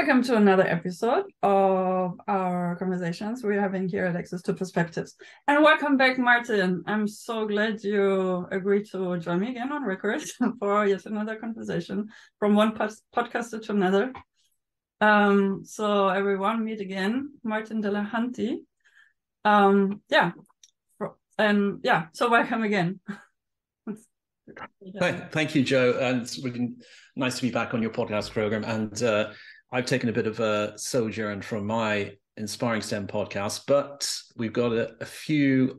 Welcome to another episode of our conversations we're having here at Access to Perspectives. And welcome back, Martin. I'm so glad you agreed to join me again on record for yet another conversation from one podcaster to another. So everyone, meet again, Martin Delahunty. So welcome again. Thank you, Joe. And it's really nice to be back on your podcast program. And I've taken a bit of a sojourn from my Inspiring STEM podcast, but we've got a few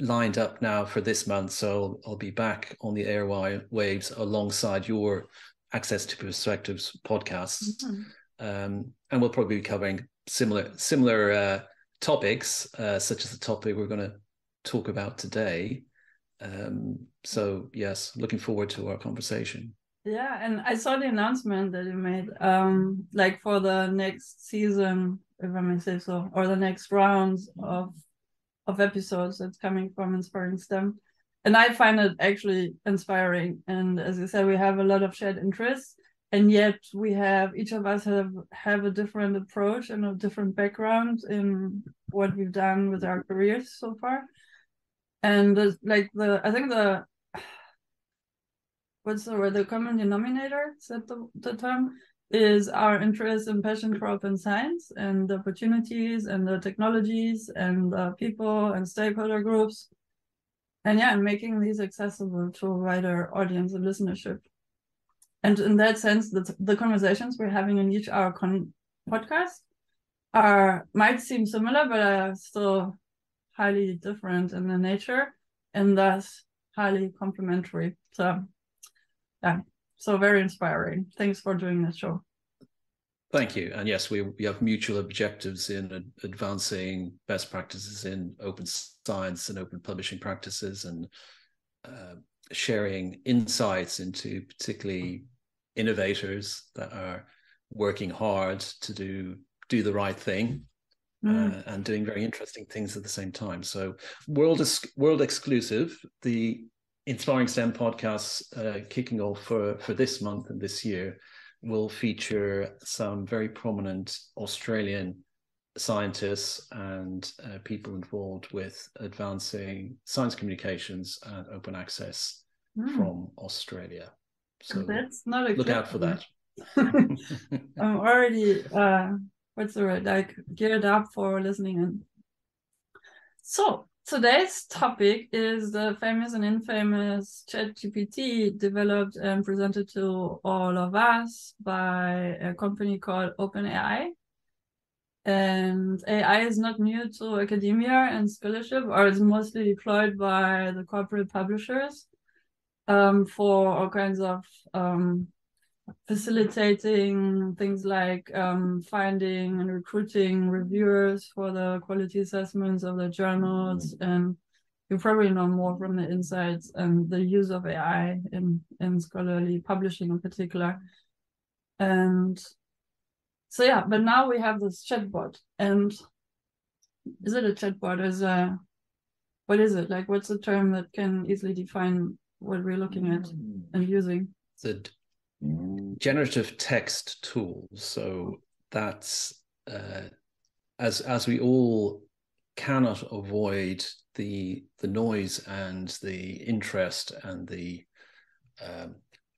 lined up now for this month. So I'll be back on the airwaves alongside your Access to Perspectives podcast. Mm-hmm. And we'll probably be covering similar topics, such as the topic we're going to talk about today. So yes, looking forward to our conversation. Yeah, and I saw the announcement that you made, like for the next season, if I may say so, or the next rounds of episodes that's coming from Inspiring STEM. And I find it actually inspiring. And as you said, we have a lot of shared interests, and yet we have, each of us have a different approach and a different background in what we've done with our careers so far. And the common denominator, is that the term, is our interest and passion for open science and the opportunities and the technologies and the people and stakeholder groups. And making these accessible to a wider audience and listenership. And in that sense, the conversations we're having in each hour podcast might seem similar, but are still highly different in the nature and thus highly complementary. So very inspiring. Thanks for doing this show. Thank you. And yes, we have mutual objectives in advancing best practices in open science and open publishing practices, and sharing insights into particularly innovators that are working hard to do the right thing. And doing very interesting things at the same time. So world exclusive, the Inspiring STEM podcast kicking off for this month and this year will feature some very prominent Australian scientists and people involved with advancing science communications and open access from Australia. So that's not a look out for that. I'm already... geared up for listening in. So today's topic is the famous and infamous ChatGPT, developed and presented to all of us by a company called OpenAI. And AI is not new to academia and scholarship, or it's mostly deployed by the corporate publishers for all kinds of facilitating things like finding and recruiting reviewers for the quality assessments of the journals, and you probably know more from the insights and the use of AI in scholarly publishing in particular. And so but now we have this chatbot. And is it a chatbot? What is it? Like, what's the term that can easily define what we're looking at and using? Generative text tool. So that's as we all cannot avoid the noise and the interest and the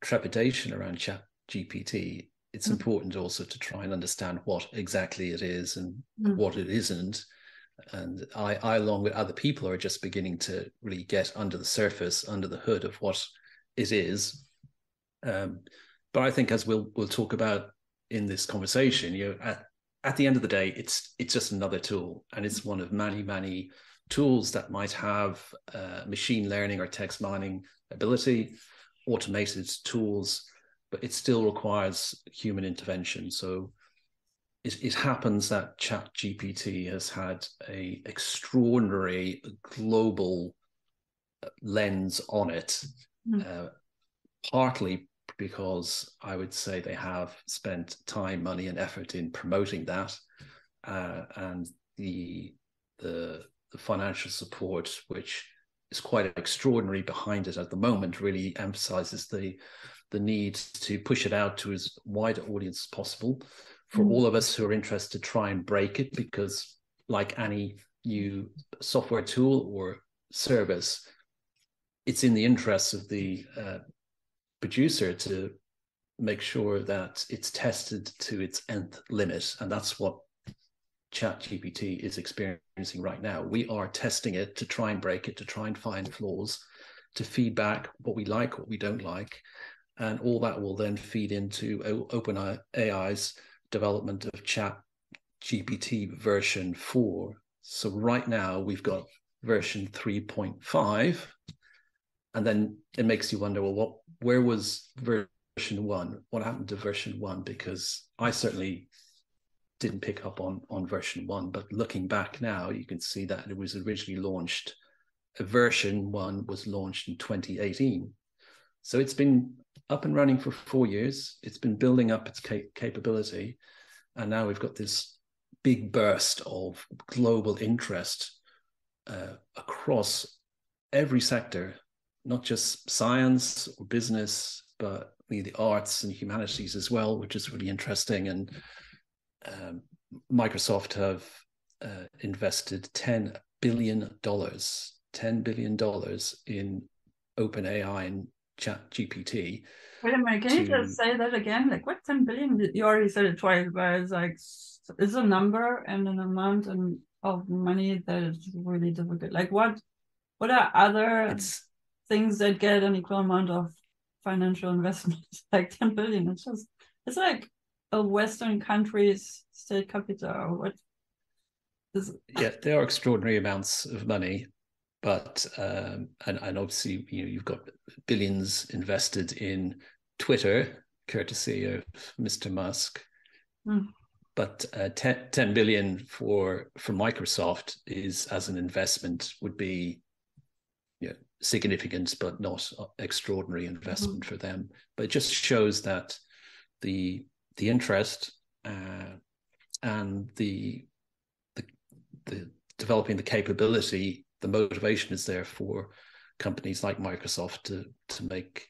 trepidation around ChatGPT, it's important also to try and understand what exactly it is and what it isn't. And I, along with other people, are just beginning to really get under the surface, under the hood of what it is. But I think, as we'll talk about in this conversation, you know, at the end of the day, it's just another tool, and it's one of many, many tools that might have machine learning or text mining ability, automated tools, but it still requires human intervention. So it happens that ChatGPT has had an extraordinary global lens on it, partly because I would say they have spent time, money, and effort in promoting that, and the financial support, which is quite extraordinary behind it at the moment, really emphasizes the need to push it out to as wide an audience as possible for all of us who are interested to try and break it, because like any new software tool or service, it's in the interests of the producer to make sure that it's tested to its nth limit. And that's what ChatGPT is experiencing right now. We are testing it to try and break it, to try and find flaws, to feedback what we like, what we don't like. And all that will then feed into OpenAI's development of ChatGPT version 4. So right now we've got version 3.5. And then it makes you wonder, well, where was version 1? What happened to version 1? Because I certainly didn't pick up on version 1. But looking back now, you can see that it was originally launched. Version 1 was launched in 2018. So it's been up and running for 4 years. It's been building up its capability. And now we've got this big burst of global interest across every sector, not just science or business, but the arts and humanities as well, which is really interesting. And Microsoft have invested $10 billion, $10 billion in OpenAI and ChatGPT. Wait a minute, can you just say that again? Like, what, 10 billion? You already said it twice, but it's like, it's a number and an amount and of money that is really difficult. Like, what are other things that get an equal amount of financial investment? Like 10 billion, it's just, it's like a Western country's state capital. What is... Yeah, there are extraordinary amounts of money. But, and obviously, you know, you've got billions invested in Twitter, courtesy of Mr. Musk. Mm. But 10 billion for Microsoft is, as an investment, would be, you know, significant, but not extraordinary investment for them. But it just shows that the interest and the developing the capability, the motivation is there for companies like Microsoft to make,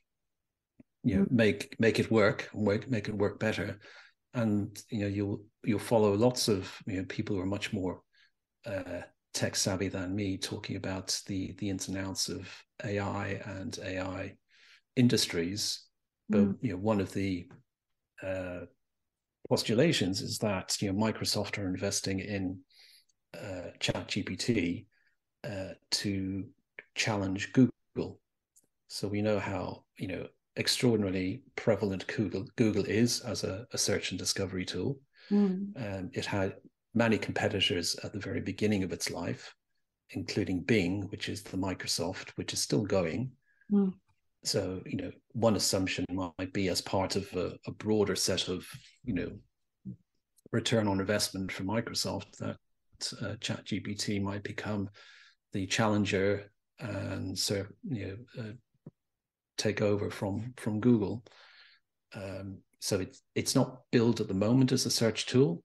you know, make it work, make it work better. And, you know, you'll follow lots of, you know, people who are much more tech savvy than me talking about the ins and outs of AI and AI industries. But you know, one of the postulations is that, you know, Microsoft are investing in ChatGPT to challenge Google. So we know how, you know, extraordinarily prevalent Google is as a search and discovery tool. It had many competitors at the very beginning of its life, including Bing, which is the Microsoft, which is still going. So, you know, one assumption might be, as part of a broader set of, you know, return on investment from Microsoft, that ChatGPT might become the challenger and take over from Google. So it's not billed at the moment as a search tool,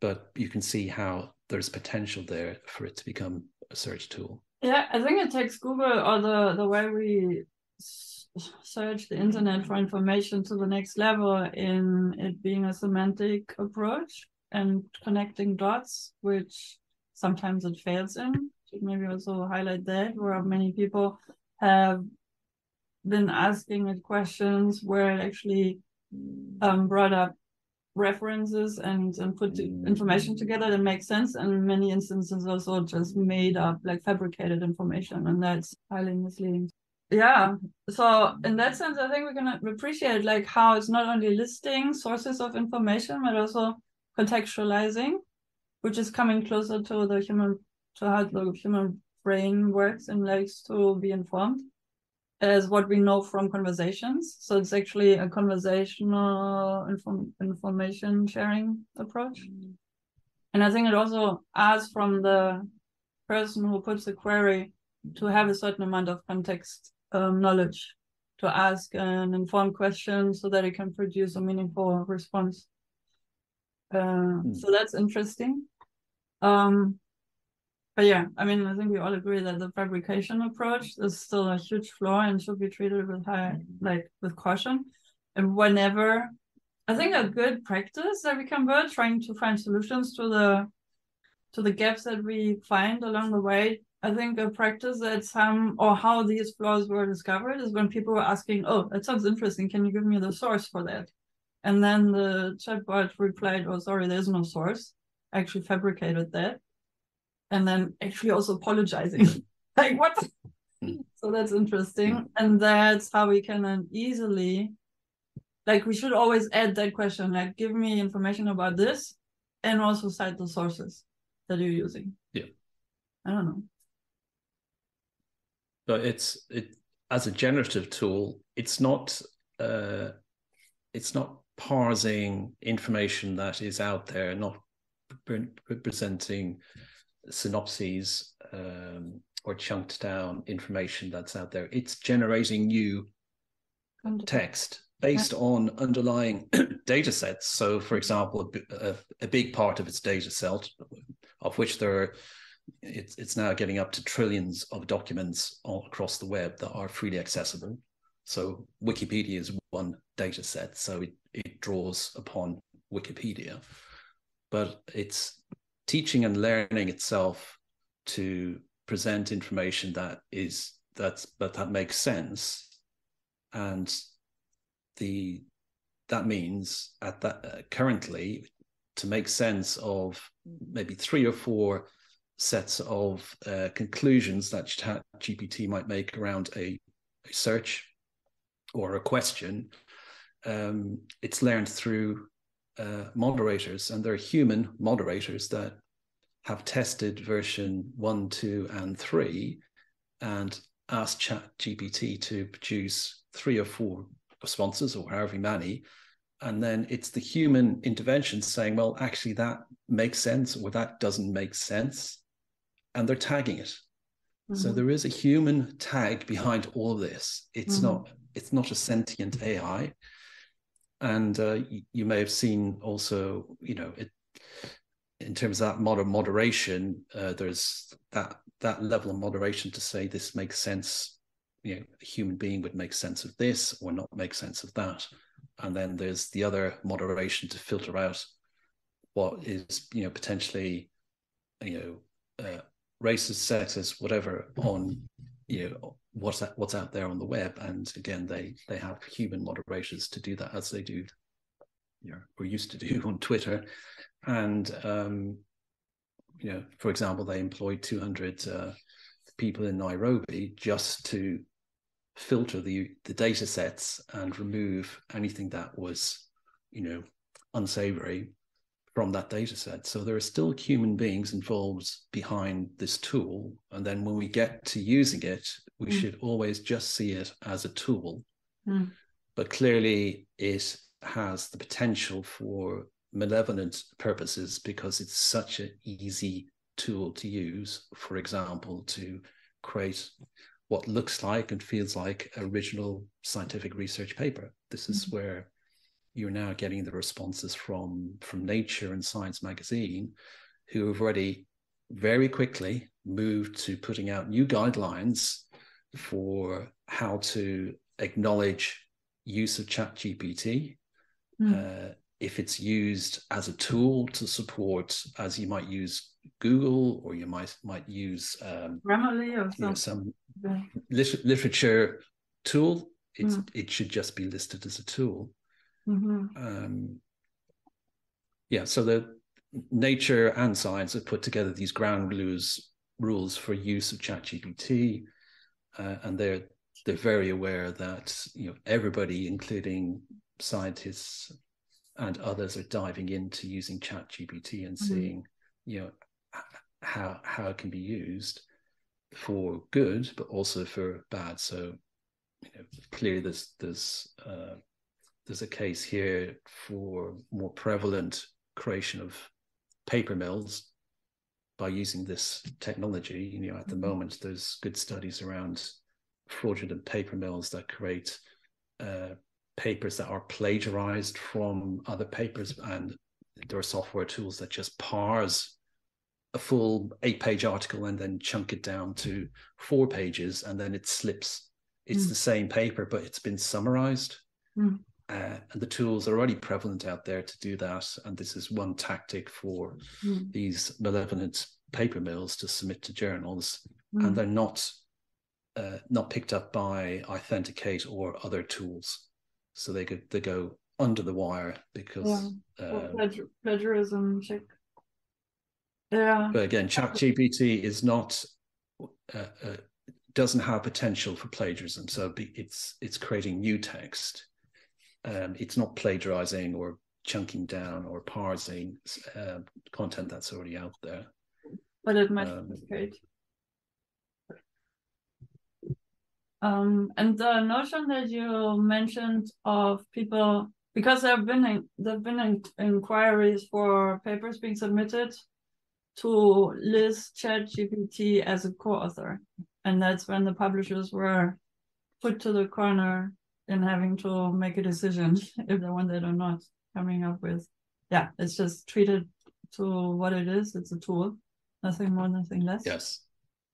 but you can see how there's potential there for it to become a search tool. Yeah, I think it takes Google, or the way we search the internet for information, to the next level in it being a semantic approach and connecting dots, which sometimes it fails in. Maybe also highlight that, where many people have been asking it questions where it actually brought up references and put the information together that makes sense, and in many instances also just made up, like fabricated information, and that's highly misleading. Yeah, so in that sense, I think we're gonna appreciate like how it's not only listing sources of information, but also contextualizing, which is coming closer to the human, to how the human brain works and likes to be informed, as what we know from conversations. So it's actually a conversational information sharing approach. And I think it also asks from the person who puts the query to have a certain amount of context knowledge to ask an informed question so that it can produce a meaningful response. So that's interesting. But yeah, I mean, I think we all agree that the fabrication approach is still a huge flaw and should be treated with caution. And whenever I think a good practice that we can build, trying to find solutions to the gaps that we find along the way. I think a practice that how these flaws were discovered is when people were asking, "Oh, that sounds interesting. Can you give me the source for that?" And then the chatbot replied, "Oh, sorry, there's no source." Actually fabricated that, and then actually also apologizing, like what? So that's interesting, and that's how we can then easily, like we should always add that question, like give me information about this, and also cite the sources that you're using. Yeah, I don't know. So it as a generative tool, it's not parsing information that is out there, not presenting synopses or chunked down information that's out there. It's generating new text based on underlying data sets. So, for example, a big part of its data set, of which it's now getting up to trillions of documents all across the web that are freely accessible. So Wikipedia is one data set, so it draws upon Wikipedia. But it's teaching and learning itself to present information that makes sense, and that means at that currently to make sense of maybe 3 or 4 sets of conclusions that ChatGPT might make around a search or a question. It's learned through moderators, and they're human moderators that have tested version 1, 2, and 3 and asked ChatGPT to produce 3 or 4 responses, or however many, and then it's the human intervention saying, well, actually that makes sense or that doesn't make sense, and they're tagging it. Mm-hmm. So there is a human tag behind all of this. It's mm-hmm. it's not a sentient AI. And you may have seen also, in terms of that moderation, there's that level of moderation to say this makes sense. A human being would make sense of this or not make sense of that. And then there's the other moderation to filter out what is, potentially, racist, sexist, whatever on, what's out there on the web. And again, they have human moderators to do that, as they do, or used to do on Twitter. And for example, they employed 200 people in Nairobi just to filter the data sets and remove anything that was unsavory from that data set. So there are still human beings involved behind this tool. And then when we get to using it, we should always just see it as a tool. Mm. But clearly it has the potential for malevolent purposes because it's such an easy tool to use, for example, to create what looks like and feels like original scientific research paper. This is where you're now getting the responses from Nature and Science Magazine, who have already very quickly moved to putting out new guidelines for how to acknowledge use of ChatGPT. Mm. If it's used as a tool to support, as you might use Google, or you might use Grammarly or some literature tool, it should just be listed as a tool. Mm-hmm. So the Nature and Science have put together these ground rules for use of ChatGPT, and they're very aware that everybody, including scientists and others, are diving into using ChatGPT and seeing how it can be used for good, but also for bad. So clearly there's a case here for more prevalent creation of paper mills by using this technology. At the moment, there's good studies around fraudulent paper mills that create papers that are plagiarized from other papers. And there are software tools that just parse a full 8-page article and then chunk it down to 4 pages. And then it slips. It's the same paper, but it's been summarized. Mm. And the tools are already prevalent out there to do that. And this is one tactic for these malevolent paper mills to submit to journals. And they're not picked up by iThenticate or other tools. So they go under the wire because... Yeah. Plagiarism check. Yeah. But again, ChatGPT is not... doesn't have potential for plagiarism. So it's creating new text. It's not plagiarizing or chunking down or parsing content that's already out there. But it might complicate. And the notion that you mentioned of people, because there have been inquiries for papers being submitted to list ChatGPT as a co-author, and that's when the publishers were put to the corner in having to make a decision if they want it or not. Coming up with, yeah, it's just treated to what it is. It's a tool, nothing more, nothing less. Yes.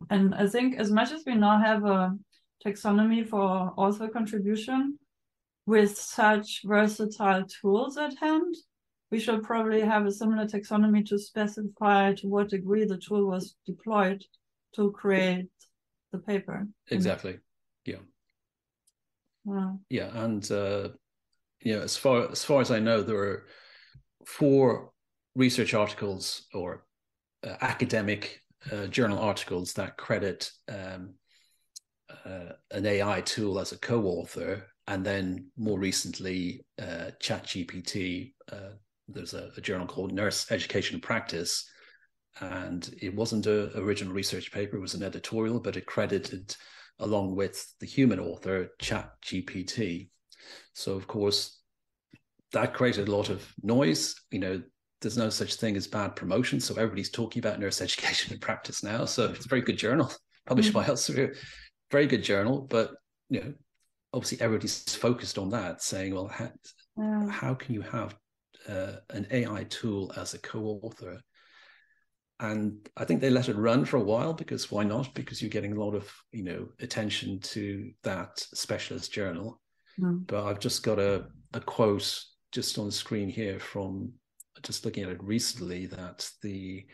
And I think as much as we now have a taxonomy for author contribution with such versatile tools at hand, we should probably have a similar taxonomy to specify to what degree the tool was deployed to create the paper. Exactly. Yeah. Wow. Yeah. And yeah, as far as I know, there were 4 research articles or academic journal articles that credit an AI tool as a co-author, and then more recently ChatGPT. There's a journal called Nurse Education Practice, and it wasn't an original research paper, it was an editorial, but it credited, along with the human author, ChatGPT. So of course that created a lot of noise. You know, there's no such thing as bad promotion, so everybody's talking about Nurse Education and Practice now. So it's a very good journal published by Elsevier. Very good journal, but you know, obviously everybody's focused on that, saying, well, how can you have an AI tool as a co-author? And I think they let it run for a while, because why not? Because you're getting a lot of, you know, attention to that specialist journal. Mm. But I've just got a quote just on the screen here from just looking at it recently, that the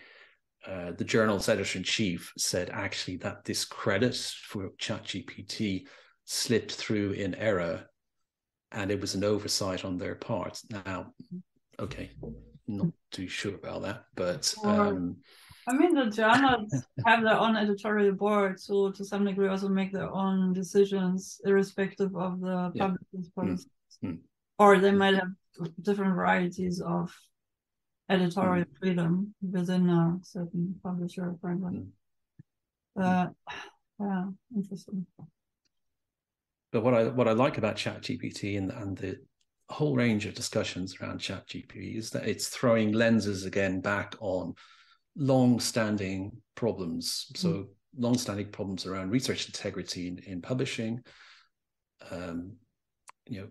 journal's editor-in-chief said actually that this credit for ChatGPT slipped through in error, and it was an oversight on their part. Now, okay, not too sure about that, but... I mean, the journals have their own editorial board, so to some degree also make their own decisions irrespective of the publisher's policies. Mm. Or they might have different varieties of editorial freedom within a certain publisher framework. Yeah, interesting. But what I like about ChatGPT and the whole range of discussions around ChatGPT is that it's throwing lenses again back on long-standing problems. So long-standing problems around research integrity in publishing. You know,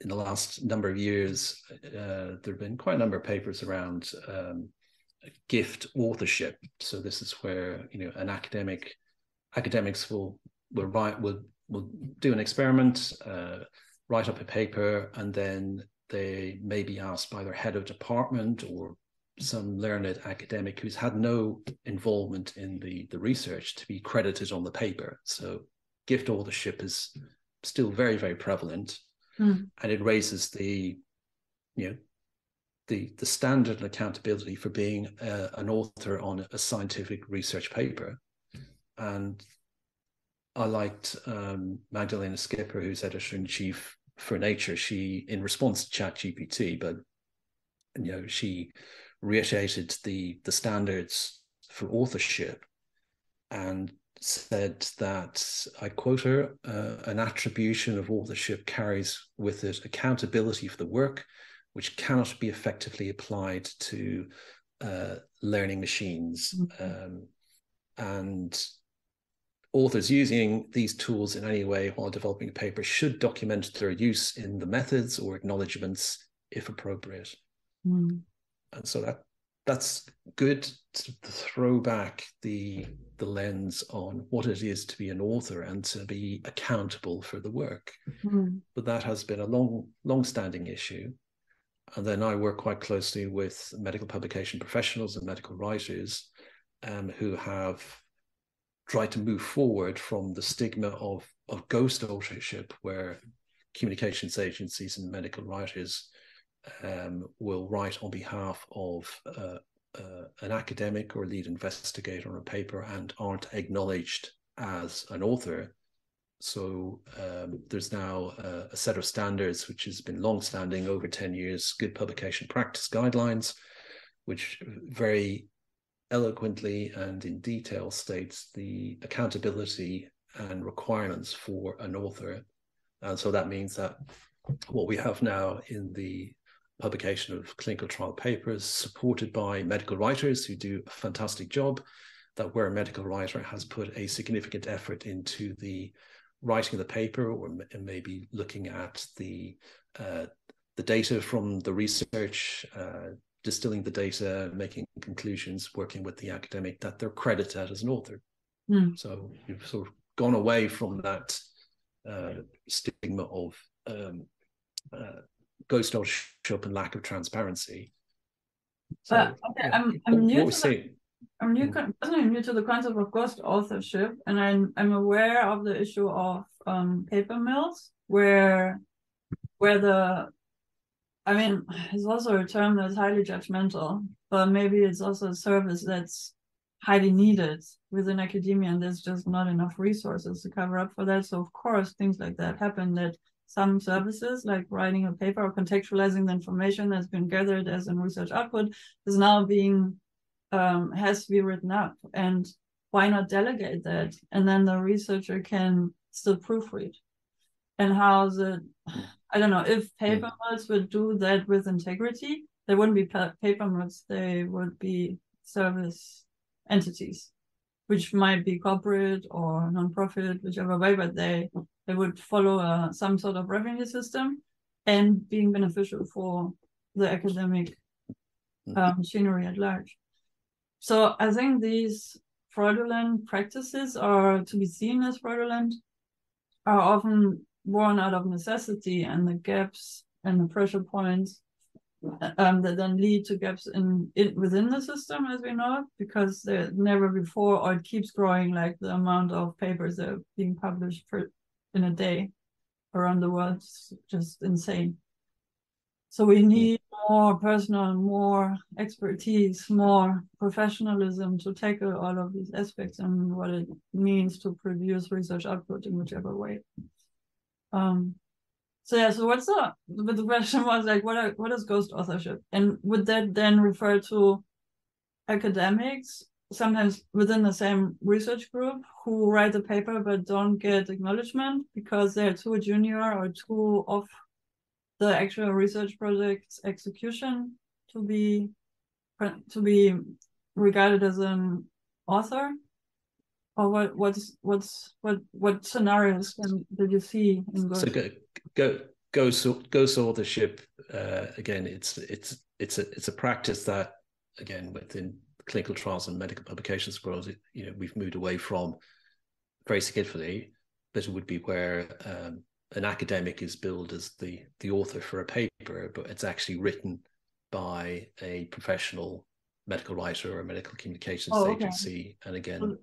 in the last number of years, there have been quite a number of papers around gift authorship. So this is where, you know, an academics will do an experiment, write up a paper, and then they may be asked by their head of department or some learned academic who's had no involvement in the research to be credited on the paper. So gift authorship is still very, very prevalent. And it raises the standard and accountability for being an author on a scientific research paper. And I liked Magdalena Skipper, who's editor-in-chief for Nature. She, in response to ChatGPT, but you know, she reiterated the standards for authorship and said that, I quote her, an attribution of authorship carries with it accountability for the work, which cannot be effectively applied to learning machines. And authors using these tools in any way while developing a paper should document their use in the methods or acknowledgements if appropriate. And so that that's good to throw back the lens on what it is to be an author and to be accountable for the work. Mm-hmm. But that has been a long-standing issue. And then I work quite closely with medical publication professionals and medical writers who have tried to move forward from the stigma of ghost authorship, where communications agencies and medical writers will write on behalf of an academic or lead investigator on a paper and aren't acknowledged as an author. So there's now a set of standards which has been long-standing over 10 years, Good Publication Practice Guidelines, which very eloquently and in detail states the accountability and requirements for an author. And so that means that what we have now in the publication of clinical trial papers, supported by medical writers who do a fantastic job, that where a medical writer has put a significant effort into the writing of the paper, or maybe looking at the data from the research, distilling the data, making conclusions, working with the academic, that they're credited as an author. Mm. So you've sort of gone away from that stigma of ghost authorship and lack of transparency. So, okay, I'm new to the concept of ghost authorship, and I'm aware of the issue of paper mills, where the, I mean, it's also a term that's highly judgmental, but maybe it's also a service that's highly needed within academia, and there's just not enough resources to cover up for that. So of course, things like that happen, that some services, like writing a paper or contextualizing the information that's been gathered as in research output, is now being has to be written up. And why not delegate that? And then the researcher can still proofread. And how's it, I don't know, if paper mills would do that with integrity, they wouldn't be paper mills, they would be service entities, which might be corporate or nonprofit, whichever way, but they would follow some sort of revenue system and being beneficial for the academic machinery at large. So I think these fraudulent practices are to be seen as fraudulent, are often born out of necessity, and the gaps and the pressure points that then lead to gaps in within the system, as we know it, because they're never before, or it keeps growing, like the amount of papers that are being published in a day around the world is just insane. So we need more personal, more expertise, more professionalism to tackle all of these aspects and what it means to produce research output in whichever way. So yeah, so what's up? But the question was like, what is ghost authorship? And would that then refer to academics, sometimes within the same research group, who write the paper but don't get acknowledgement because they're too junior or too off the actual research project's execution to be regarded as an author? Or what scenarios did you see in ghost? So ghost authorship, again, it's a practice that, again, within clinical trials and medical publications world, we've moved away from very significantly, but it would be where an academic is billed as the author for a paper, but it's actually written by a professional medical writer or a medical communications agency. And again,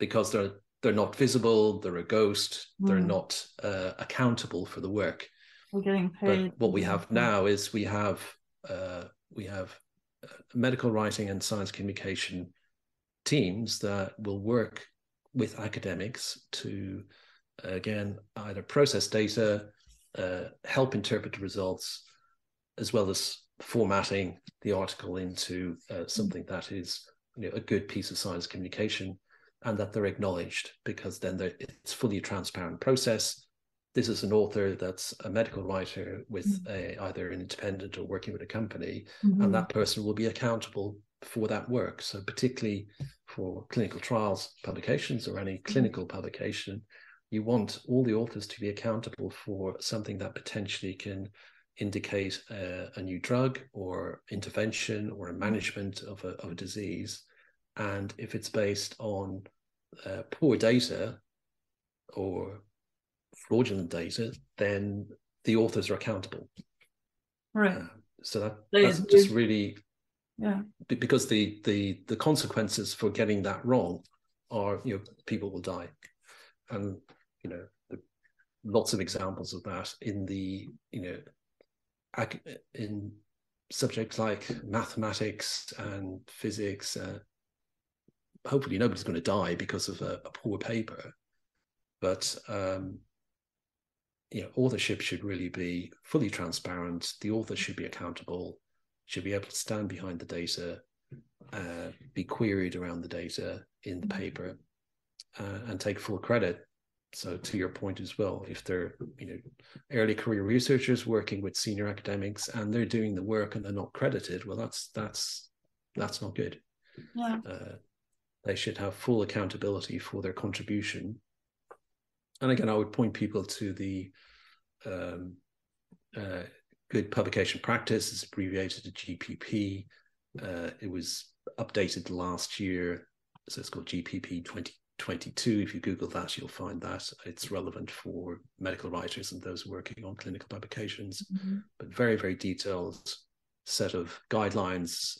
because they're not visible, they're a ghost, they're not accountable for the work. We're getting paid. But what we have now is we have medical writing and science communication teams that will work with academics to, again, either process data, help interpret the results, as well as formatting the article into something that is a good piece of science communication, and that they're acknowledged, because then it's fully a transparent process. This is an author that's a medical writer with either an independent or working with a company, and that person will be accountable for that work. So particularly for clinical trials publications or any clinical publication, you want all the authors to be accountable for something that potentially can indicate a new drug or intervention or a management of a disease. And if it's based on poor data or fraudulent data, then the authors are accountable. Right. So that's just really, because the consequences for getting that wrong are, you know, people will die. And, you know, lots of examples of that in the, you know, in subjects like mathematics and physics. Hopefully nobody's going to die because of a poor paper, but you know, authorship should really be fully transparent. The author should be accountable, should be able to stand behind the data, be queried around the data in the paper, and take full credit. So to your point as well, if they're, you know, early career researchers working with senior academics and they're doing the work and they're not credited, well, that's not good. Yeah. They should have full accountability for their contribution. And again, I would point people to the Good Publication Practice. It's abbreviated to GPP. It was updated last year, so it's called GPP 2022. If you Google that, you'll find that it's relevant for medical writers and those working on clinical publications. Mm-hmm. But very, very detailed set of guidelines,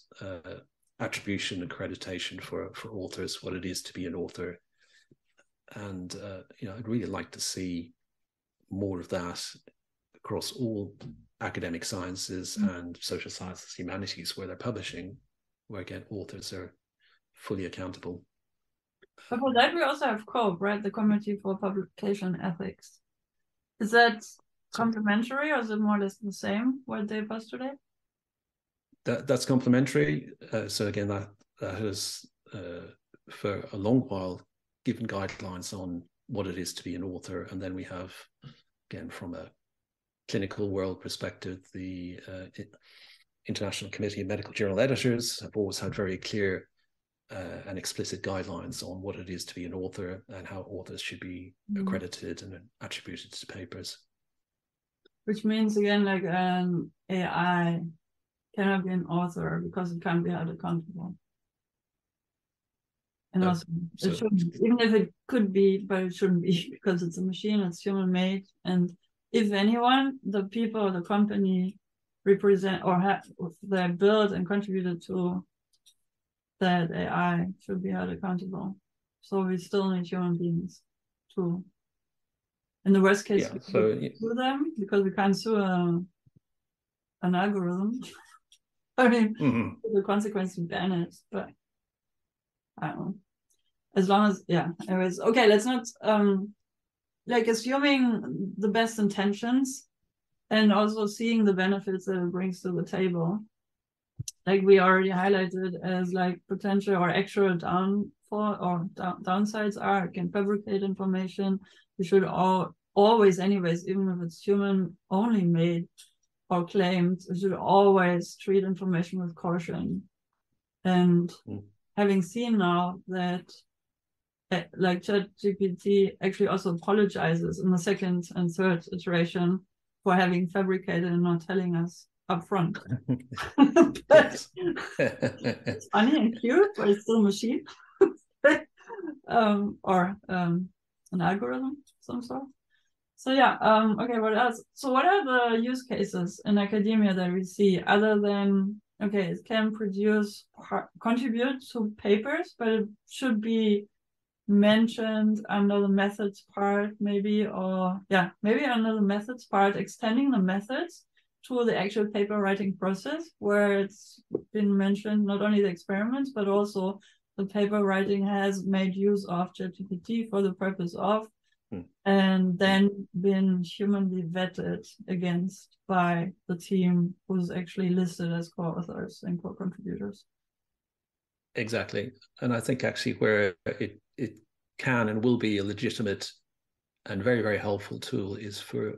attribution, accreditation for authors, what it is to be an author. And you know, I'd really like to see more of that across all academic sciences and social sciences, humanities, where they're publishing, where again authors are fully accountable. But for that we also have COPE, right? The Committee for Publication Ethics. Is that complementary or is it more or less the same what they postulate? That's complementary. So again, that has for a long while given guidelines on what it is to be an author. And then we have, again, from a clinical world perspective, the International Committee of Medical Journal Editors have always had very clear and explicit guidelines on what it is to be an author and how authors should be accredited and attributed to papers. Which means, again, like AI cannot be an author because it can't be held accountable. And also, it shouldn't, even if it could be, but it shouldn't be, because it's a machine, it's human-made. And if anyone, the people, the company represent or have, they built and contributed to that AI should be held accountable. So we still need human beings to, in the worst case, we can't sue them, because we can't sue an algorithm. I mean, the consequence would ban it, but I don't know. As long as, anyways, okay, let's not, like, assuming the best intentions and also seeing the benefits that it brings to the table, like we already highlighted as, like, potential or actual downfall or downsides are, it can fabricate information. We should always, anyways, even if it's human only made or claimed, we should always treat information with caution. And having seen now that, like, ChatGPT actually also apologizes in the second and third iteration for having fabricated and not telling us up front. But it's funny and cute, but it's still a machine. or an algorithm of some sort. So okay, what else? So what are the use cases in academia that we see other than, okay, it can produce, contribute to papers, but it should be mentioned under the methods part, maybe, or maybe under the methods part, extending the methods to the actual paper writing process, where it's been mentioned not only the experiments, but also the paper writing has made use of ChatGPT for the purpose of, and then been humanly vetted against by the team who's actually listed as co-authors and co-contributors. Exactly. And I think actually where it can and will be a legitimate and very, very helpful tool is for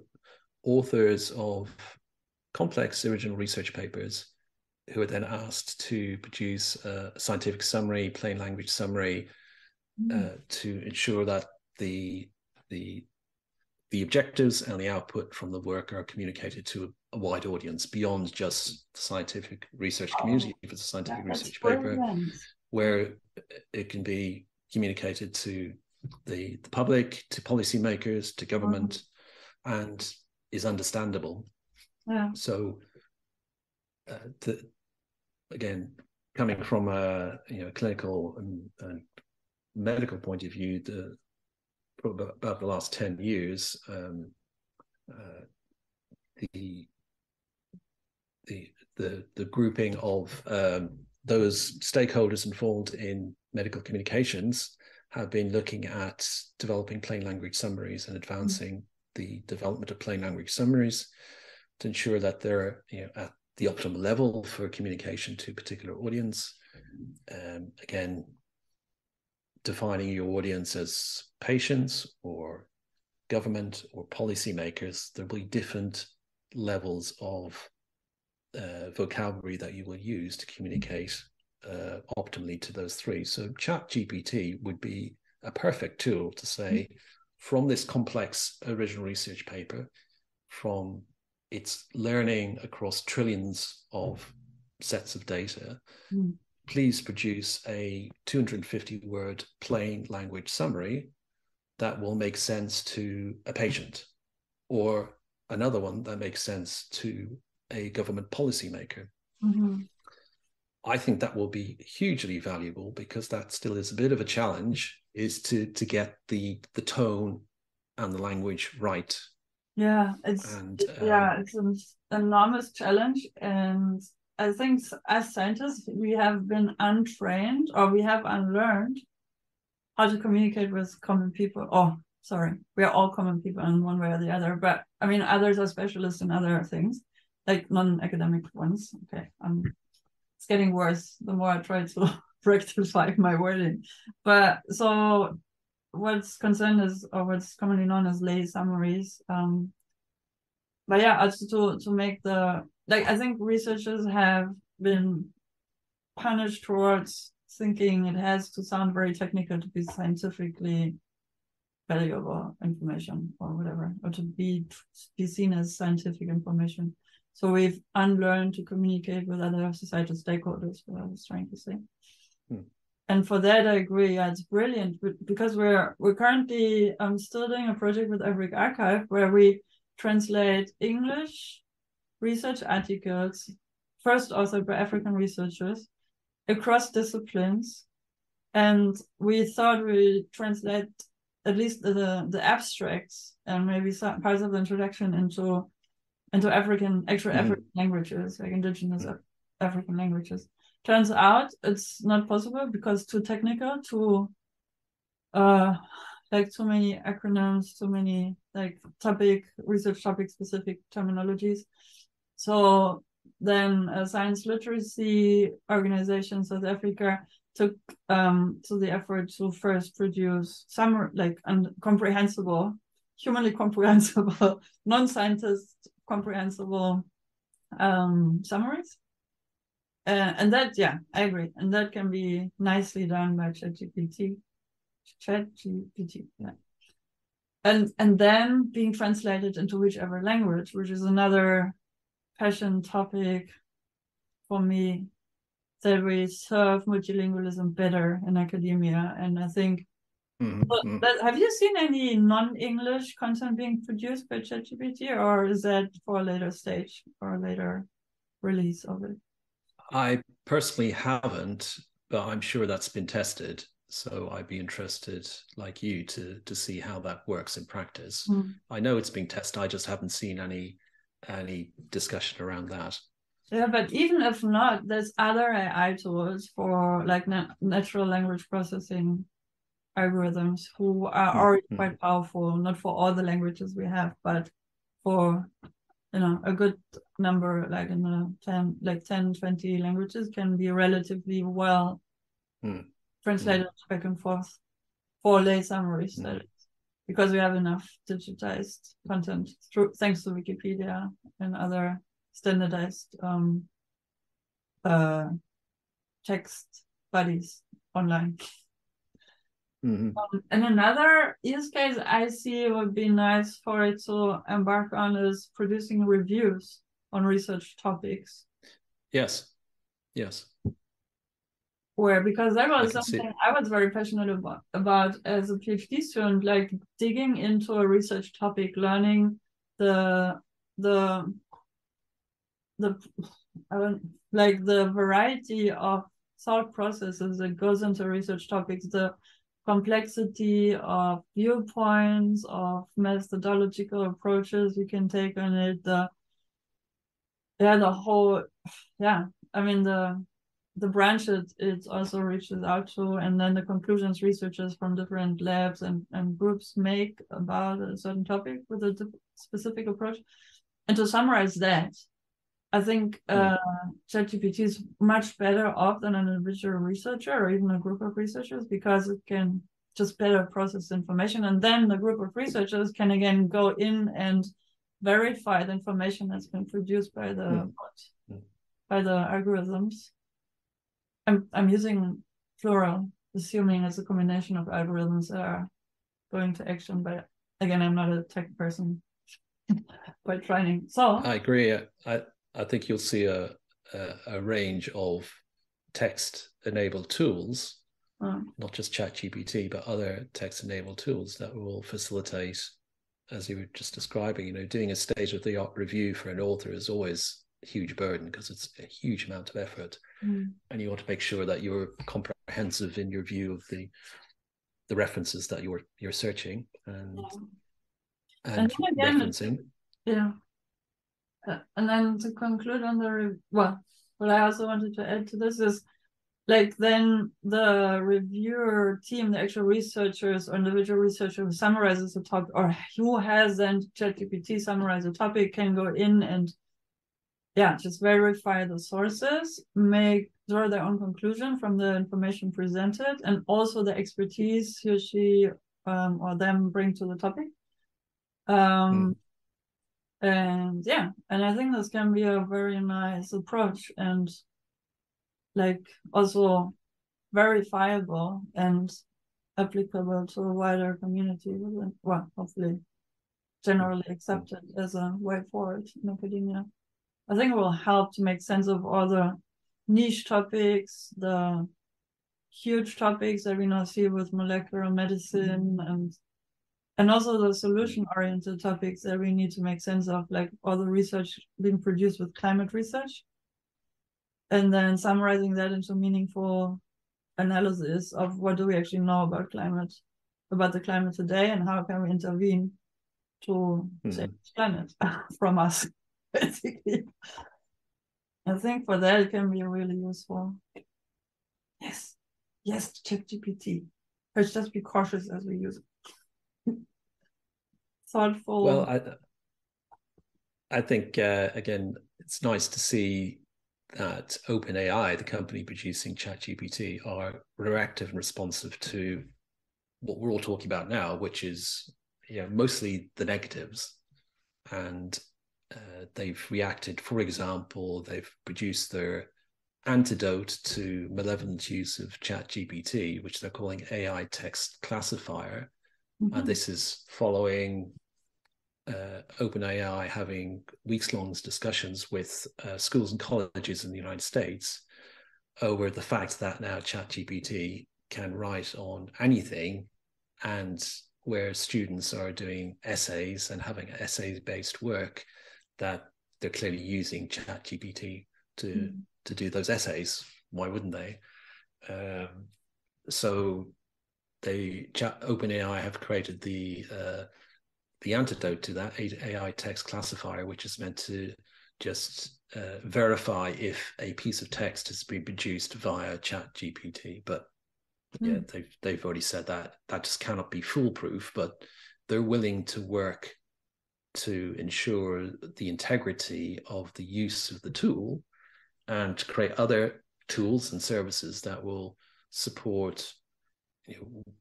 authors of complex original research papers who are then asked to produce a scientific summary, plain language summary, to ensure that the the objectives and the output from the work are communicated to a wide audience beyond just the scientific research community. If it's a scientific research paper, where it can be communicated to the public, to policymakers, to government, and is understandable. Wow. So again, coming from a clinical and medical point of view, about the last 10 years, the grouping of those stakeholders involved in medical communications have been looking at developing plain language summaries and advancing the development of plain language summaries to ensure that they're at the optimal level for communication to a particular audience. Again, defining your audience as patients or government or policymakers, there will be different levels of vocabulary that you will use to communicate optimally to those three. So ChatGPT would be a perfect tool to say, from this complex original research paper, from its learning across trillions of sets of data, please produce a 250-word plain language summary that will make sense to a patient, or another one that makes sense to a government policymaker. I think that will be hugely valuable, because that still is a bit of a challenge, is to get the tone and the language right. It's an enormous challenge, and I think as scientists, we have been untrained, or we have unlearned how to communicate with common people. Oh, sorry, we are all common people in one way or the other. But I mean, others are specialists in other things, like non-academic ones. Okay, it's getting worse the more I try to rectify my wording. But so what's concerned is, or what's commonly known as lay summaries. But yeah, also to make the, like, I think researchers have been punished towards thinking it has to sound very technical to be scientifically valuable information or whatever, or to be seen as scientific information. So we've unlearned to communicate with other societal stakeholders, what I was trying to say. And for that, I agree, it's brilliant, because we're currently still doing a project with African Archive where we translate English research articles, first authored by African researchers, across disciplines. And we thought we translate at least the abstracts and maybe some parts of the introduction into African languages, like indigenous African languages. Turns out it's not possible, because too technical, too many acronyms, too many research topic specific terminologies. So then science literacy organization South Africa took to the effort to first produce some comprehensible, humanly comprehensible, non-scientist comprehensible summaries. And that, yeah, I agree. And that can be nicely done by ChatGPT. Yeah. And then being translated into whichever language, which is another passion topic for me, that we serve multilingualism better in academia. And I think, but have you seen any non-English content being produced by ChatGPT, or is that for a later stage or a later release of it? I personally haven't, but I'm sure that's been tested. So I'd be interested, like you, to see how that works in practice. I know it's being tested. I just haven't seen any discussion around that. Yeah, but even if not, there's other AI tools for natural language processing algorithms who are already quite powerful, not for all the languages we have, but for a good number, in the 10-20 languages, can be relatively well translated back and forth for lay summaries, because we have enough digitized content thanks to Wikipedia and other standardized text bodies online. Mm-hmm. And another use case I see would be nice for it to embark on is producing reviews on research topics. Yes, yes. Where, because that was something I was very passionate about as a PhD student, like digging into a research topic, learning the variety of thought processes that goes into research topics, the complexity of viewpoints, of methodological approaches you can take on it, the branch it also reaches out to, and then the conclusions researchers from different labs and groups make about a certain topic with a specific approach. And to summarize that, I think ChatGPT is much better off than an individual researcher or even a group of researchers, because it can just better process information. And then the group of researchers can again go in and verify the information that's been produced by the algorithms. I'm using plural, assuming it's a combination of algorithms that are going to action. But again, I'm not a tech person by training. So I agree. I think you'll see a range of text-enabled tools, not just ChatGPT, but other text-enabled tools that will facilitate, as you were just describing, you know, doing a state-of-the-art review for an author is always a huge burden because it's a huge amount of effort. And you want to make sure that you're comprehensive in your view of the references that you're searching and again, referencing. Yeah. And then to conclude on what I also wanted to add to this is, like, then the reviewer team, the actual researchers or individual researcher who summarizes the topic, or who has then ChatGPT summarize the topic, can go in and just verify the sources, draw their own conclusion from the information presented, and also the expertise he or she or them bring to the topic. And I think this can be a very nice approach and, like, also verifiable and applicable to a wider community, hopefully generally accepted as a way forward in academia. I think it will help to make sense of all the niche topics, the huge topics that we now see with molecular medicine, and also the solution-oriented topics that we need to make sense of, like all the research being produced with climate research, and then summarizing that into meaningful analysis of what do we actually know about climate, about the climate today, and how can we intervene to save the planet from us, basically. I think for that it can be really useful. Yes, ChatGPT. Let's just be cautious as we use it. Thoughtful. Well, I think again, it's nice to see that OpenAI, the company producing ChatGPT, are reactive and responsive to what we're all talking about now, which is mostly the negatives, and they've reacted. For example, they've produced their antidote to malevolent use of ChatGPT, which they're calling AI text classifier. And this is following OpenAI having weeks-long discussions with schools and colleges in the United States over the fact that now ChatGPT can write on anything, and where students are doing essays and having essay-based work, that they're clearly using ChatGPT to do those essays. Why wouldn't they? OpenAI have created the antidote to that, AI text classifier, which is meant to just verify if a piece of text has been produced via ChatGPT. But they've already said that just cannot be foolproof, but they're willing to work to ensure the integrity of the use of the tool and to create other tools and services that will support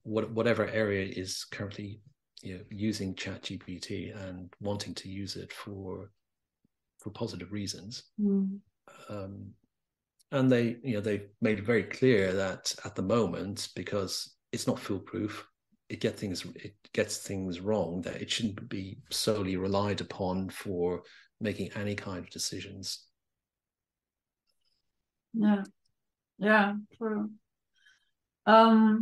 whatever area is currently using ChatGPT and wanting to use it for positive reasons. And they've made it very clear that at the moment, because it's not foolproof. It gets things wrong, that it shouldn't be solely relied upon for making any kind of decisions. Yeah, yeah, true. Okay,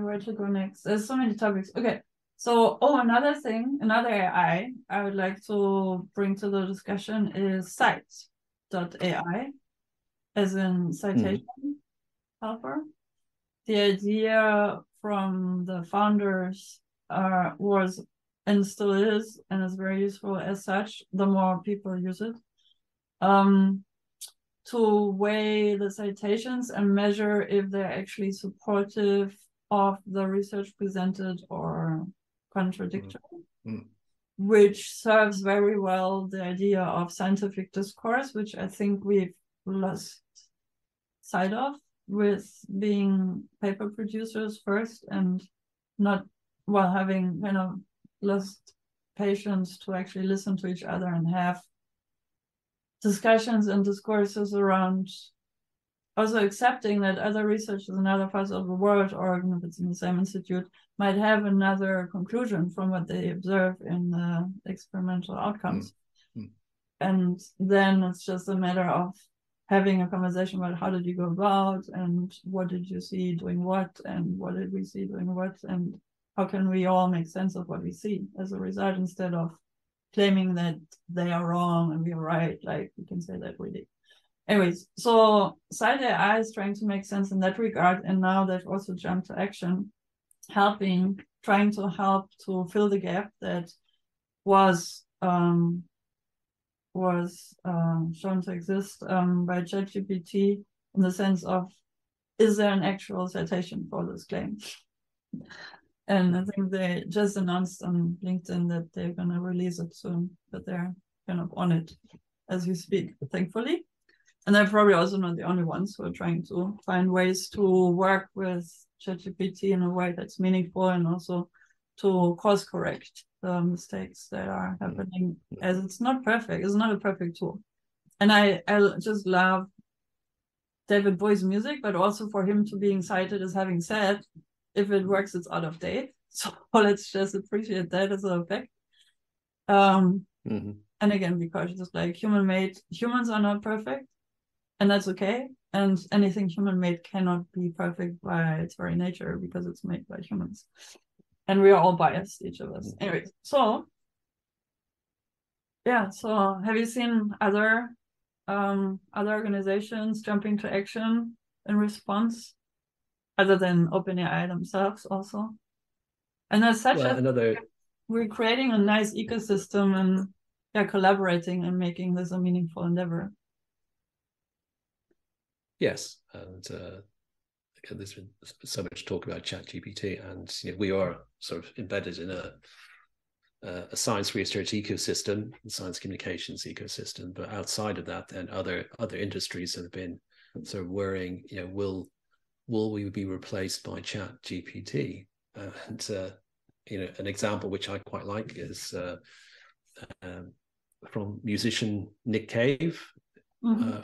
where to go next? There's so many topics. Okay, so another thing, another AI I would like to bring to the discussion is Cite.ai, as in citation helper. The idea from the founders was, and still is, and is very useful as such, the more people use it, to weigh the citations and measure if they're actually supportive of the research presented or contradictory, which serves very well the idea of scientific discourse, which I think we've lost sight of with being paper producers first and not, well, having kind of lost patience to actually listen to each other and have discussions and discourses around also accepting that other researchers in other parts of the world, or even if it's in the same institute, might have another conclusion from what they observe in the experimental outcomes. And then it's just a matter of having a conversation about how did you go about and what did you see doing what and what did we see doing what and how can we all make sense of what we see as a result, instead of claiming that they are wrong and we are right, like we can say that we did. Anyways, so Cite.ai is trying to make sense in that regard, and now they've also jumped to action, trying to help to fill the gap that was shown to exist by ChatGPT, in the sense of, is there an actual citation for this claim? And I think they just announced on LinkedIn that they're going to release it soon, but they're kind of on it as we speak, thankfully. And they're probably also not the only ones who are trying to find ways to work with ChatGPT in a way that's meaningful, and also to course correct the mistakes that are happening, as it's not perfect. It's not a perfect tool. And I just love David Bowie's music, but also for him to being cited as having said, if it works, it's out of date. So let's just appreciate that as a fact. And again, because it's like humans are not perfect, and that's okay. And anything human-made cannot be perfect by its very nature, because it's made by humans. And we are all biased, each of us. Anyway, so yeah. So have you seen other organizations jumping to action in response, other than OpenAI themselves also? And as such, we're creating a nice ecosystem and collaborating and making this a meaningful endeavor. Yes, and there's been so much talk about ChatGPT, and we are sort of embedded in a science research ecosystem, science communications ecosystem. But outside of that, then other industries have been sort of worrying, will we be replaced by ChatGPT? An example which I quite like is from musician Nick Cave.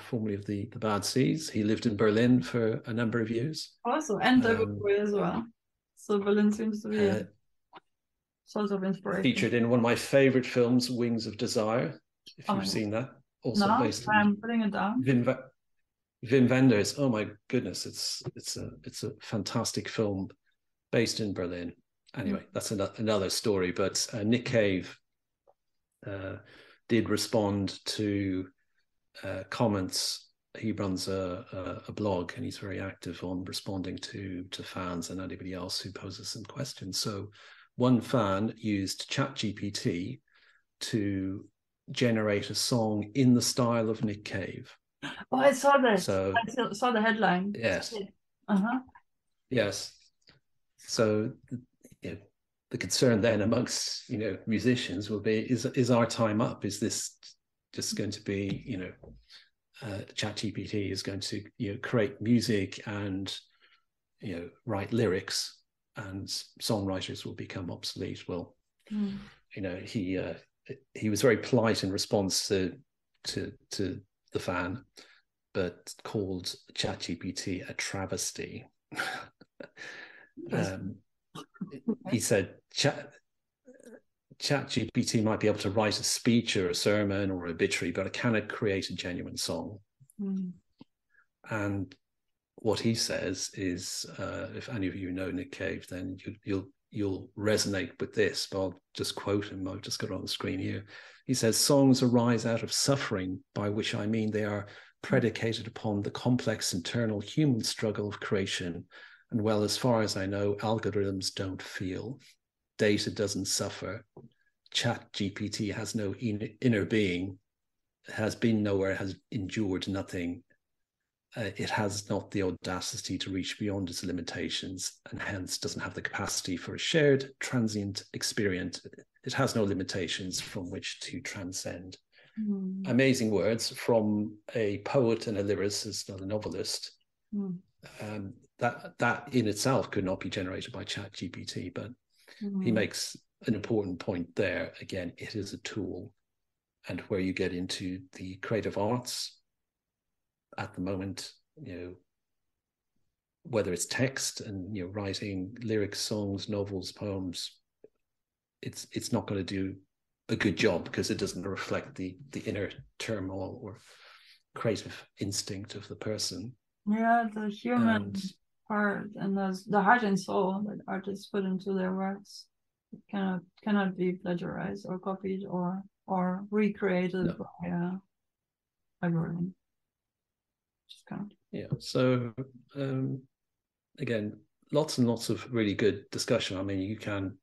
Formerly of the Bad Seeds. He lived in Berlin for a number of years. Also, and Dubai as well. So Berlin seems to be a source of inspiration. Featured in one of my favorite films, Wings of Desire, if you've seen that. Also no, I'm putting it down. Wim Wenders. Oh my goodness, it's a fantastic film based in Berlin. Anyway, that's another story. But Nick Cave did respond to comments. He runs a blog, and he's very active on responding to fans and anybody else who poses some questions. So one fan used ChatGPT to generate a song in the style of Nick Cave. Oh, I saw that. So, I saw the headline. Yes. Yes. So the concern then amongst musicians will be, is our time up? Is this just going to be, ChatGPT is going to create music and write lyrics, and songwriters will become obsolete? Well, he was very polite in response to the fan, but called ChatGPT a travesty. He said ChatGPT might be able to write a speech or a sermon or an obituary, but it cannot create a genuine song. Mm. And what he says is, if any of you know Nick Cave, then you'll resonate with this, but I'll just quote him. I've just got it on the screen here. He says, songs arise out of suffering, by which I mean they are predicated upon the complex internal human struggle of creation. And well, as far as I know, algorithms don't feel. Data doesn't suffer. ChatGPT has no inner being, has been nowhere, has endured nothing. It has not the audacity to reach beyond its limitations, and hence doesn't have the capacity for a shared transient experience. It has no limitations from which to transcend. Mm. Amazing words from a poet and a lyricist and a novelist. Mm. That in itself could not be generated by ChatGPT, but he makes an important point there. Again, it is a tool, and where you get into the creative arts at the moment, you know, whether it's text and, you know, writing lyrics, songs, novels, poems, it's not going to do a good job because it doesn't reflect the inner turmoil or creative instinct of the person. Yeah, the human part and the heart and soul that artists put into their works cannot be plagiarized or copied or recreated by everyone. Just can't. Yeah. So again, lots and lots of really good discussion. I mean, you can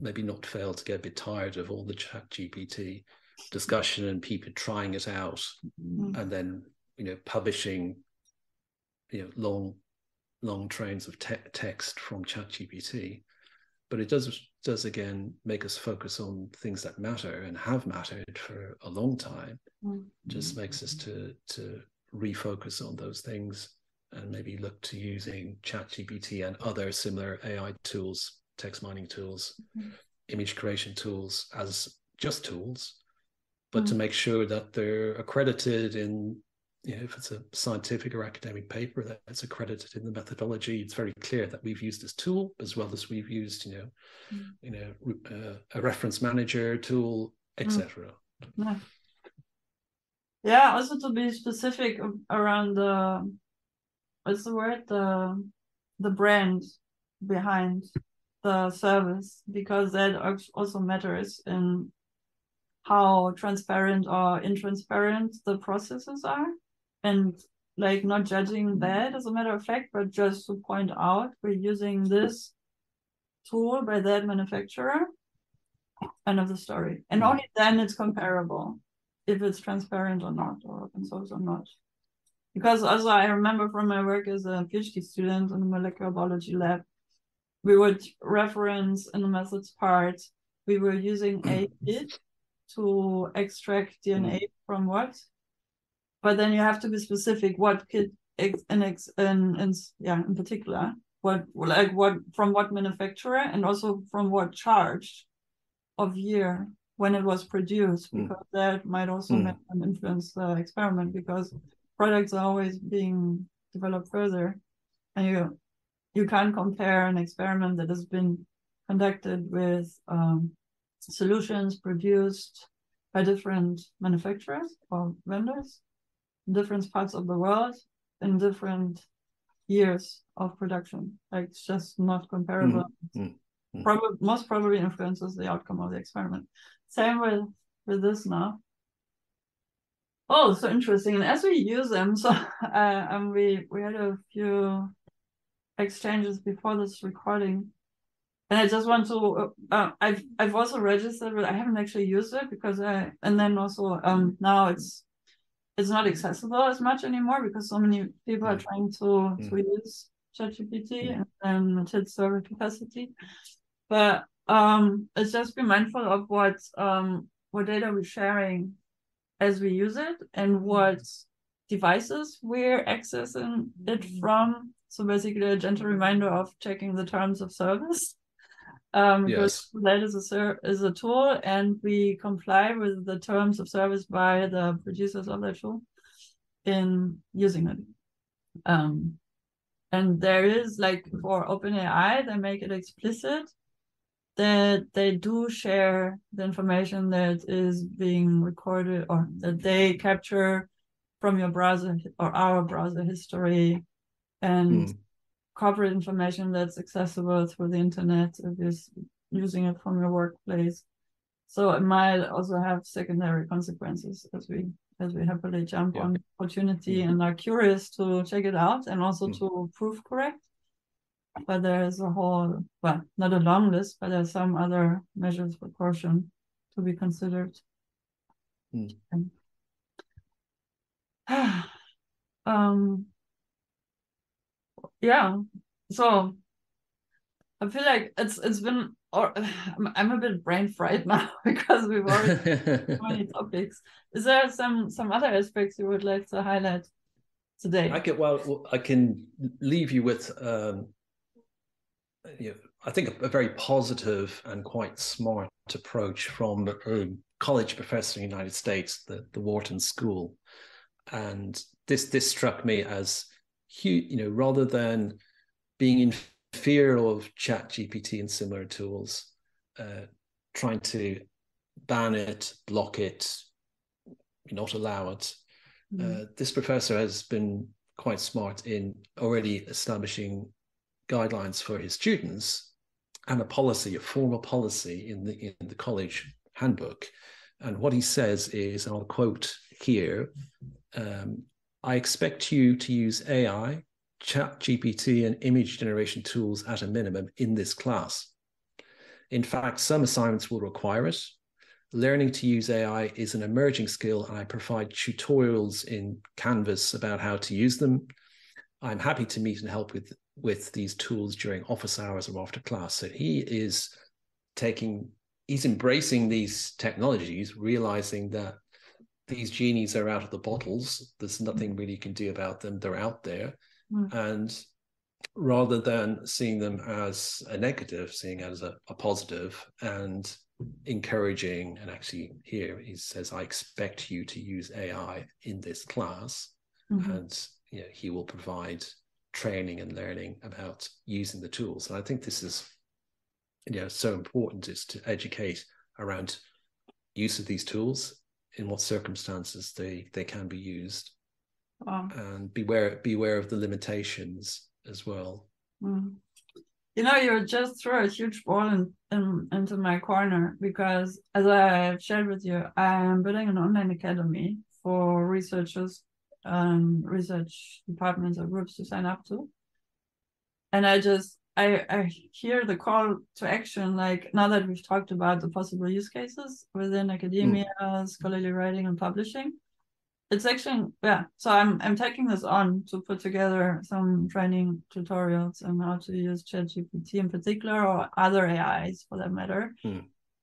maybe not fail to get a bit tired of all the ChatGPT discussion and people trying it out, and then, you know, publishing, you know, long trains of text from ChatGPT. But it does again make us focus on things that matter and have mattered for a long time. Just makes us to refocus on those things and maybe look to using ChatGPT and other similar AI tools, text mining tools, image creation tools as just tools, but to make sure that they're accredited in, you know, if it's a scientific or academic paper, that it's accredited in the methodology. It's very clear that we've used this tool as well as we've used, you know, a reference manager tool, etc. Yeah. Yeah, also to be specific around the, what's the word, the brand behind the service, because that also matters in how transparent or intransparent the processes are, and like not judging that as a matter of fact, but just to point out we're using this tool by that manufacturer. End of the story. And only then it's comparable, if it's transparent or not, or open source or not. Because also I remember from my work as a PhD student in the molecular biology lab, we would reference in the methods part, we were using a kit to extract DNA from what, but then you have to be specific what kit in particular, from what manufacturer, and also from what charge of year when it was produced, because that might also influence the experiment, because products are always being developed further, and you can't compare an experiment that has been conducted with solutions produced by different manufacturers or vendors in different parts of the world in different years of production. Like, it's just not comparable. Most probably influences the outcome of the experiment. Same with this now. Oh, so interesting. And as we use them, so and we had a few exchanges before this recording. And I just want to, I've also registered, but I haven't actually used it because now it's not accessible as much anymore because so many people are trying to use ChatGPT and its server capacity. But it's just be mindful of what data we're sharing as we use it and what devices we're accessing it from. So basically a gentle reminder of checking the terms of service. Because that is a tool, and we comply with the terms of service by the producers of that tool. in using it. And there is, like, for OpenAI, they make it explicit that they do share the information that is being recorded or that they capture from your browser or our browser history and corporate information that's accessible through the internet if you're using it from your workplace. So it might also have secondary consequences as we happily jump on the opportunity and are curious to check it out and also to proof correct. But there is a whole, well, not a long list, but there's some other measures of caution to be considered. Yeah, so I feel like it's been, or I'm a bit brain fried now because we've already so many topics. Is there some other aspects you would like to highlight today? I can leave you with, I think a very positive and quite smart approach from a college professor in the United States, the Wharton School, and this struck me as huge. Rather than being in fear of ChatGPT and similar tools, trying to ban it, block it, not allow it. This professor has been quite smart in already establishing guidelines for his students and a formal policy in the college handbook. And what he says is, and I'll quote here, I expect you to use AI, ChatGPT and image generation tools at a minimum in this class. In fact, some assignments will require it. Learning to use AI is an emerging skill, and I provide tutorials in Canvas about how to use them. I'm happy to meet and help with these tools during office hours or after class. So he's embracing these technologies, realizing that these genies are out of the bottles. There's nothing really you can do about them. They're out there. And rather than seeing them as a negative, seeing it as a positive and encouraging. And actually here he says, I expect you to use AI in this class. And he will provide training and learning about using the tools. And I think this is so important, is to educate around use of these tools, in what circumstances they can be used. Wow. And beware of the limitations as well. You just threw a huge ball into my corner, because as I shared with you, I am building an online academy for researchers and research departments or groups to sign up to. And I hear the call to action, like, now that we've talked about the possible use cases within academia, scholarly writing and publishing. It's actually, so I'm taking this on to put together some training tutorials on how to use ChatGPT in particular, or other AIs for that matter.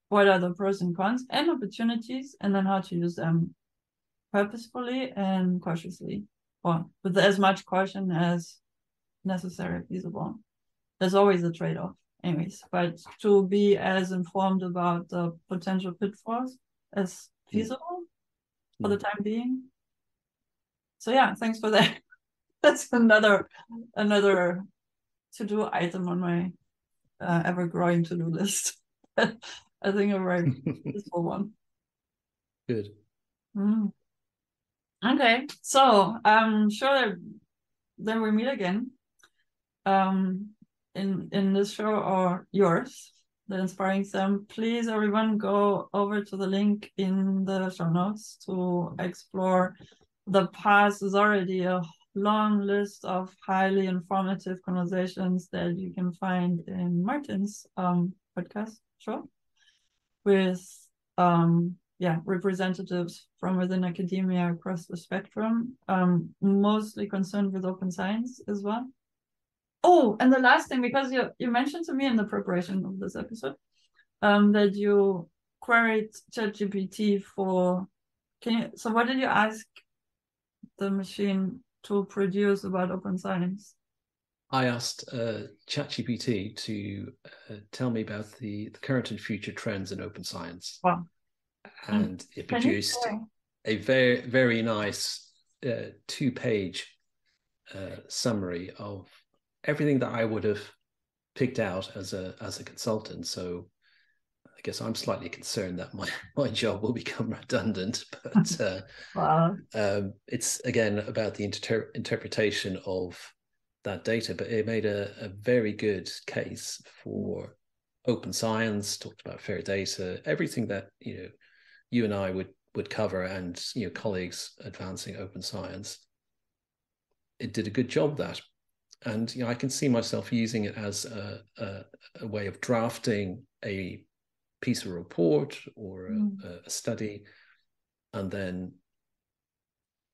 What are the pros and cons and opportunities, and then how to use them purposefully and cautiously, or with as much caution as necessary, feasible. There's always a trade-off anyways, but to be as informed about the potential pitfalls as feasible for the time being. So thanks for that. That's another to-do item on my ever-growing to-do list. I think a very useful one. Good. Okay, so I'm sure that we meet again in this show or yours, The Inspiring Sam. Please, everyone, go over to the link in the show notes to explore the past. There's already a long list of highly informative conversations that you can find in Martin's podcast show with representatives from within academia across the spectrum, mostly concerned with open science as well. Oh, and the last thing, because you mentioned to me in the preparation of this episode that you queried ChatGPT so what did you ask the machine to produce about open science? I asked ChatGPT to tell me about the current and future trends in open science. Wow. And it produced a very, very nice two-page summary of everything that I would have picked out as a consultant. So I guess I'm slightly concerned that my job will become redundant, but wow. It's again about the interpretation of that data. But it made a very good case for open science, talked about fair data, everything that you and I would cover, and colleagues advancing open science. It did a good job that, and I can see myself using it as a way of drafting a piece of report or a study, and then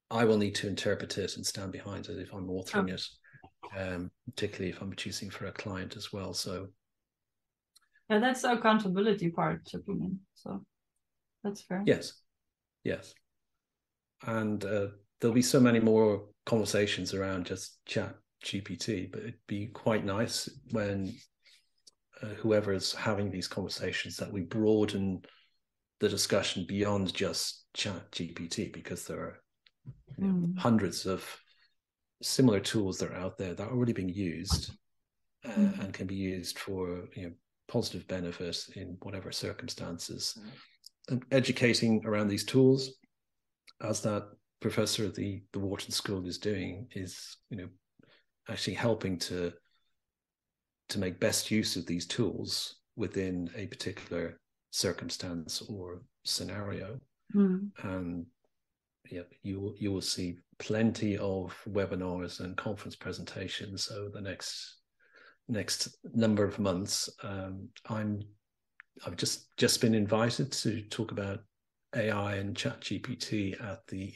I will need to interpret it and stand behind it if I'm authoring it, particularly if I'm choosing for a client as well. So yeah, that's the accountability part, Superman. So that's fair. Yes, yes, and there'll be so many more conversations around just ChatGPT, but it'd be quite nice when whoever is having these conversations that we broaden the discussion beyond just ChatGPT, because there are hundreds of similar tools that are out there that are already being used and can be used for positive benefits in whatever circumstances. And educating around these tools, as that professor at the Wharton School is doing, is actually helping to make best use of these tools within a particular circumstance or scenario. And yeah, you will see plenty of webinars and conference presentations over the next number of months. I've just been invited to talk about AI and ChatGPT at the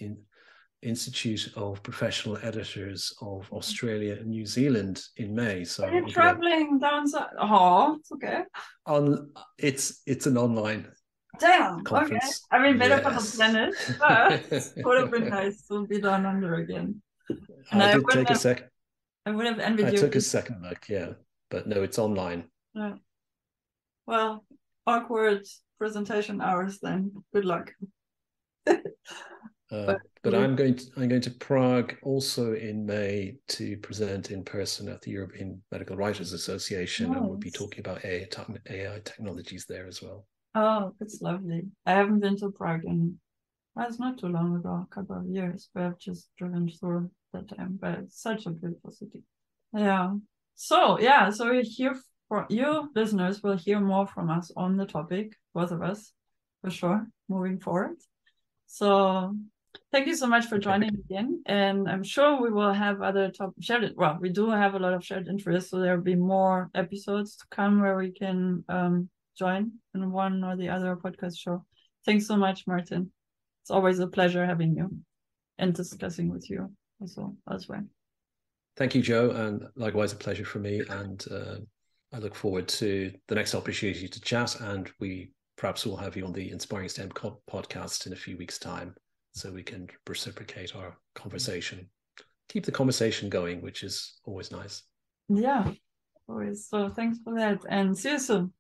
Institute of Professional Editors of Australia and New Zealand in May. So you're traveling down south. Oh, it's okay. It's an online conference. Okay. I mean, better for the planet, but it would have been nice to be down under again. And I did take a second. I would have envied you. I took a second look, yeah, but no, it's online. Yeah. Well, awkward presentation hours then. Good luck. But I'm going to Prague also in May to present in person at the European Medical Writers Association. Nice. And we'll be talking about AI technologies there as well. Oh, that's lovely. I haven't been to Prague in, well, it's not too long ago, a couple of years, but I've just driven through that time. But it's such a beautiful city. Yeah. So yeah, so we're here for you, listeners. Will hear more from us on the topic, both of us, for sure, moving forward. So thank you so much for joining again, and I'm sure we will have other shared. Well, we do have a lot of shared interests, so there will be more episodes to come where we can join in one or the other podcast show. Thanks so much, Martin. It's always a pleasure having you and discussing with you also as well. Thank you, Joe, and likewise a pleasure for me. And I look forward to the next opportunity to chat, and we perhaps will have you on the Inspiring STEM podcast in a few weeks' time, so we can reciprocate our conversation. Keep the conversation going, which is always nice. Yeah, always. So thanks for that, and see you soon.